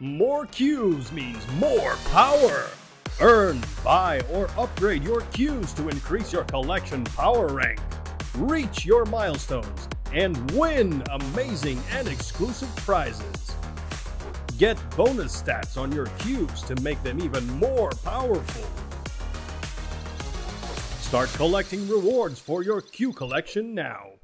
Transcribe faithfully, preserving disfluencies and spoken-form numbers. More cues means more power. Earn, buy, or upgrade your cues to increase your collection power rank. Reach your milestones and win amazing and exclusive prizes. Get bonus stats on your cues to make them even more powerful. Start collecting rewards for your cue collection now.